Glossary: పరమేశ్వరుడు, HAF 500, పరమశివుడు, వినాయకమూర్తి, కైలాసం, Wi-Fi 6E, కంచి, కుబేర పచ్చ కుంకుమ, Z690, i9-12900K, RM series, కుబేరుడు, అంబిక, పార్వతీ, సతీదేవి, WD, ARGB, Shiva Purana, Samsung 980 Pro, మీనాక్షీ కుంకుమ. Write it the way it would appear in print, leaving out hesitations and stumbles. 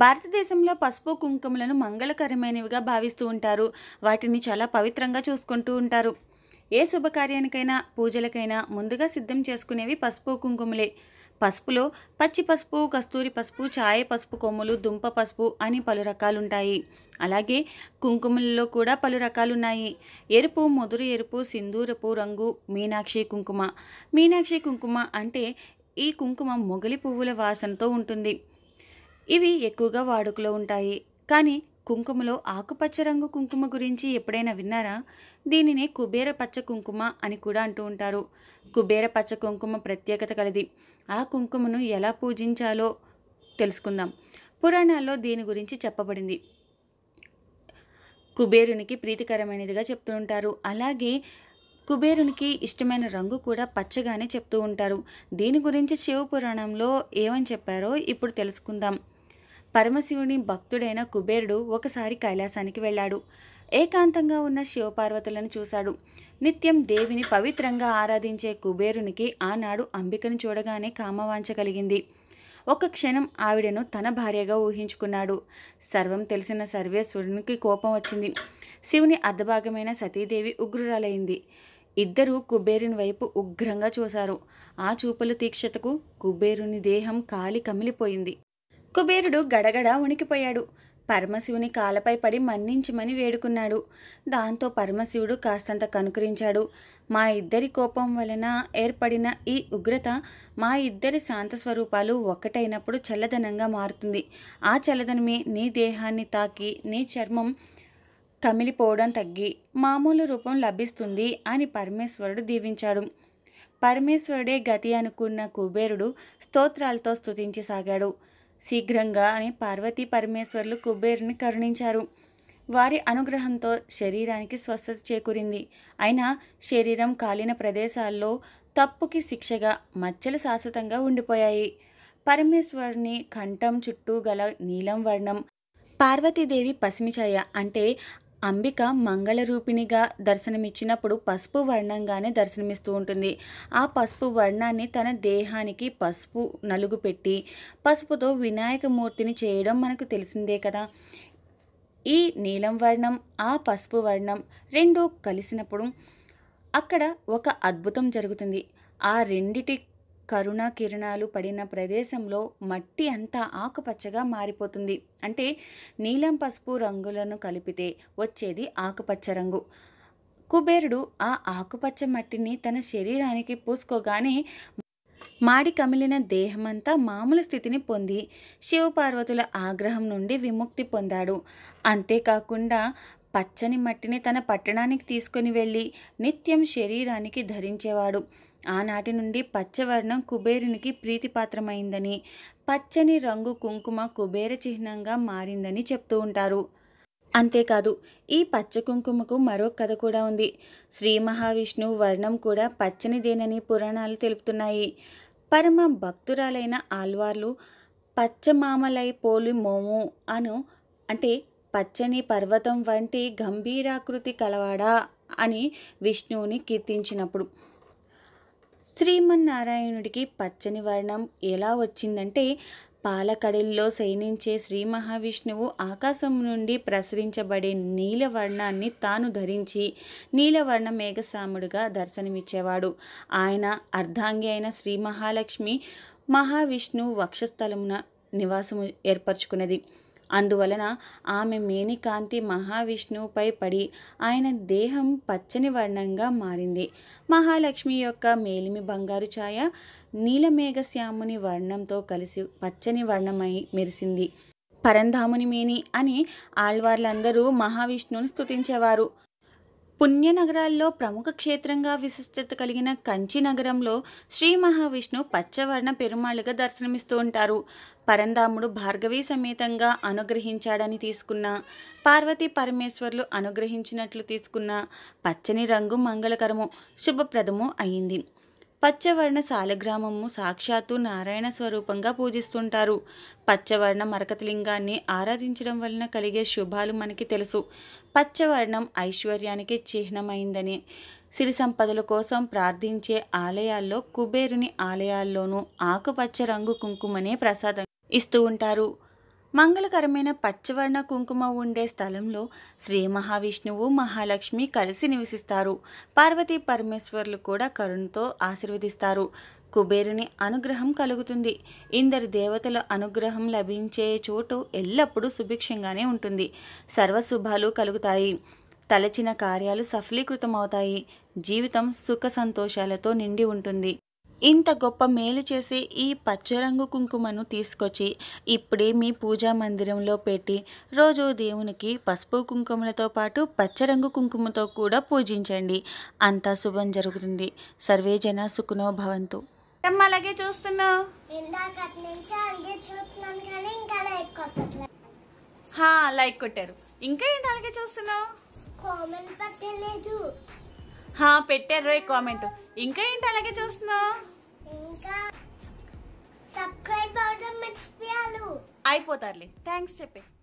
భారతదేశంలో పసుపు కుంకుమలను మంగళకరమైనవిగా భావిస్తూ ఉంటారు. వాటిని చాలా పవిత్రంగా చూసుకుంటూ ఉంటారు. ఏ శుభకార్యానికైనా పూజలకైనా ముందుగా సిద్ధం చేసుకునేవి పసుపు కుంకుమలే. పసుపులో పచ్చి పసుపు, కస్తూరి పసుపు, ఛాయ పసుపు కొమ్ములు, దుంప పసుపు అని పలు రకాలుంటాయి. అలాగే కుంకుమలలో కూడా పలు రకాలున్నాయి. ఎరుపు, ముదురు ఎరుపు, సింధూరపు రంగు, మీనాక్షి కుంకుమ. మీనాక్షి కుంకుమ అంటే ఈ కుంకుమ మొగలి పువ్వుల వాసనతో ఉంటుంది. ఇవి ఎక్కువగా వాడుకలో ఉంటాయి. కానీ కుంకుమలో ఆకుపచ్చ రంగు కుంకుమ గురించి ఎప్పుడైనా విన్నారా? దీనినే కుబేర పచ్చ కుంకుమ అని కూడా అంటూ ఉంటారు. కుబేర పచ్చ కుంకుమ ప్రత్యేకత కలది. ఆ కుంకుమను ఎలా పూజించాలో తెలుసుకుందాం. పురాణాల్లో దీని గురించి చెప్పబడింది. కుబేరునికి ప్రీతికరమైనదిగా చెప్తూ ఉంటారు. అలాగే కుబేరునికి ఇష్టమైన రంగు కూడా పచ్చగానే చెప్తూ ఉంటారు. దీని గురించి శివ పురాణంలో ఏమని చెప్పారో ఇప్పుడు తెలుసుకుందాం. పరమశివుని భక్తుడైన కుబేరుడు ఒకసారి కైలాసానికి వెళ్ళాడు. ఏకాంతంగా ఉన్న శివపార్వతులను చూశాడు. నిత్యం దేవిని పవిత్రంగా ఆరాధించే కుబేరునికి ఆనాడు అంబికను చూడగానే కామవాంఛ కలిగింది. ఒక క్షణం ఆవిడను తన భార్యగా ఊహించుకున్నాడు. సర్వం తెలిసిన సర్వేశ్వరునికి కోపం వచ్చింది. శివుని అర్ధభాగమైన సతీదేవి ఉగ్రురాలైంది. ఇద్దరూ కుబేరుని వైపు ఉగ్రంగా చూశారు. ఆ చూపుల తీక్షణకు కుబేరుని దేహం కాలి కమిలిపోయింది. కుబేరుడు గడగడ వణికిపోయాడు. పరమశివుని కాలపై పడి మన్నించమని వేడుకున్నాడు. దాంతో పరమశివుడు కాస్తంత కనుకరించాడు. మా ఇద్దరి కోపం వలన ఏర్పడిన ఈ ఉగ్రత మా ఇద్దరి శాంత స్వరూపాలు ఒక్కటైనప్పుడు చల్లదనంగా మారుతుంది. ఆ చల్లదనమే నీ దేహాన్ని తాకి నీ చర్మం కమిలిపోవడం తగ్గి మామూలు రూపం లభిస్తుంది అని పరమేశ్వరుడు దీవించాడు. పరమేశ్వరుడే గతి అనుకున్న కుబేరుడు స్తోత్రాలతో స్తుతించి సాగాడు. శీఘ్రంగానే పార్వతీ పరమేశ్వరులు కుబేరుని కరుణించారు. వారి అనుగ్రహంతో శరీరానికి స్వస్థత చేకూరింది. అయినా శరీరం కాలిన ప్రదేశాల్లో తప్పుకి శిక్షగా మచ్చలు శాశ్వతంగా ఉండిపోయాయి. పరమేశ్వరుని కంఠం చుట్టూ గల నీలం వర్ణం, పార్వతీదేవి పసిమిఛాయ అంటే అంబిక మంగళరూపిణిగా దర్శనమిచ్చినప్పుడు పసుపు వర్ణంగానే దర్శనమిస్తూ ఉంటుంది. ఆ పసుపు వర్ణాన్ని తన దేహానికి పసుపు నలుగు పెట్టి పసుపుతో వినాయకమూర్తిని చేయడం మనకు తెలిసిందే కదా. ఈ నీలం వర్ణం ఆ పసుపు వర్ణం రెండూ కలిసినప్పుడు అక్కడ ఒక అద్భుతం జరుగుతుంది. ఆ రెండిటి కరుణ కిరణాలు పడిన ప్రదేశంలో మట్టి అంతా ఆకుపచ్చగా మారిపోతుంది. అంటే నీలం పసుపు రంగులను కలిపితే వచ్చేది ఆకుపచ్చ రంగు. కుబేరుడు ఆ ఆకుపచ్చ మట్టిని తన శరీరానికి పూసుకోగానే మాడి కమిలిన దేహమంతా మామూలు స్థితిని పొంది శివపార్వతుల ఆగ్రహం నుండి విముక్తి పొందాడు. అంతేకాకుండా పచ్చని మట్టిని తన పట్టణానికి తీసుకుని వెళ్ళి నిత్యం శరీరానికి ధరించేవాడు. ఆనాటి నుండి పచ్చవర్ణం కుబేరునికి ప్రీతిపాత్రమైందని, పచ్చని రంగు కుంకుమ కుబేర చిహ్నంగా మారిందని చెప్తూ ఉంటారు. అంతేకాదు, ఈ పచ్చ కుంకుమకు మరో కథ కూడా ఉంది. శ్రీ మహావిష్ణువు వర్ణం కూడా పచ్చనిదేనని పురాణాలు తెలుపుతున్నాయి. పరమ భక్తురాలైన ఆళ్వార్లు పచ్చమామలై పోలి మోము అను అంటే పచ్చని పర్వతం వంటి గంభీరాకృతి కలవాడా అని విష్ణువుని కీర్తించినప్పుడు శ్రీమన్నారాయణుడికి పచ్చని వర్ణం ఎలా వచ్చిందంటే, పాలకడల్లో శయనించే శ్రీ మహావిష్ణువు ఆకాశం నుండి ప్రసరించబడే నీలవర్ణాన్ని తాను ధరించి నీలవర్ణ మేఘసాముడుగా దర్శనమిచ్చేవాడు. ఆయన అర్ధాంగి అయిన శ్రీ మహాలక్ష్మి మహావిష్ణువు వక్షస్థలమున నివాసము ఏర్పరచుకున్నది. అందువలన ఆమె మేనికాంతి మహావిష్ణువుపై పడి ఆయన దేహం పచ్చని వర్ణంగా మారింది. మహాలక్ష్మి యొక్క మేలిమి బంగారు ఛాయ నీలమేఘశ్యాముని వర్ణంతో కలిసి పచ్చని వర్ణమై మెరిసింది. పరంధాముని మేని అని ఆళ్వార్లందరూ మహావిష్ణువుని స్తుతించేవారు. పుణ్యనగరాల్లో ప్రముఖ క్షేత్రంగా విశిష్టత కలిగిన కంచి నగరంలో శ్రీ మహావిష్ణువు పచ్చవర్ణ పెరుమాళ్ళుగా దర్శనమిస్తూ ఉంటారు. పరంధాముడు భార్గవీ సమేతంగా అనుగ్రహించాడని తీసుకున్న, పార్వతీ పరమేశ్వరులు అనుగ్రహించినట్లు తీసుకున్న పచ్చని రంగు మంగళకరము, శుభప్రదము అయింది. పచ్చవర్ణ సాలగ్రామము సాక్షాత్తు నారాయణ స్వరూపంగా పూజిస్తుంటారు. పచ్చవర్ణ మరకతలింగాన్ని ఆరాధించడం వలన కలిగే శుభాలు మనకి తెలుసు. పచ్చవర్ణం ఐశ్వర్యానికి చిహ్నమైందని, సిరి సంపదల కోసం ప్రార్థించే ఆలయాల్లో, కుబేరుని ఆలయాల్లోనూ ఆకుపచ్చ రంగు కుంకుమనే ప్రసాదం ఇస్తూ ఉంటారు. మంగళకరమైన పచ్చవర్ణ కుంకుమ ఉండే స్థలంలో శ్రీ మహావిష్ణువు మహాలక్ష్మి కలిసి నివసిస్తారు. పార్వతీ పరమేశ్వరులు కూడా కరుణతో ఆశీర్వదిస్తారు. కుబేరుని అనుగ్రహం కలుగుతుంది. ఇందరి దేవతల అనుగ్రహం లభించే చోటు ఎల్లప్పుడూ సుభిక్షంగానే ఉంటుంది. సర్వశుభాలు కలుగుతాయి. తలచిన కార్యాలు సఫలీకృతమవుతాయి. జీవితం సుఖ సంతోషాలతో నిండి ఉంటుంది. ఇంత గొప్ప మేలు చేసి ఈ పచ్చరంగు కుంకుమను తీసుకొచ్చి ఇప్పుడే మీ పూజా మందిరంలో పెట్టి రోజు దేవునికి పసుపు కుంకుమలతో పాటు పచ్చరంగు కుంకుమతో కూడా పూజించండి. అంతా శుభం జరుగుతుంది. సర్వే జన సుఖినో భవంతు. అలాగే చూస్తున్నావు లైక్ కొట్టారు. ఇంకా ఏంటి అలాగే చూస్తున్నావు? పెట్టారు కామెంట్. ఇంకా ఏంటి అలాగే చూస్తున్నావు? అయిపోతారులే, థ్యాంక్స్ చెప్పే.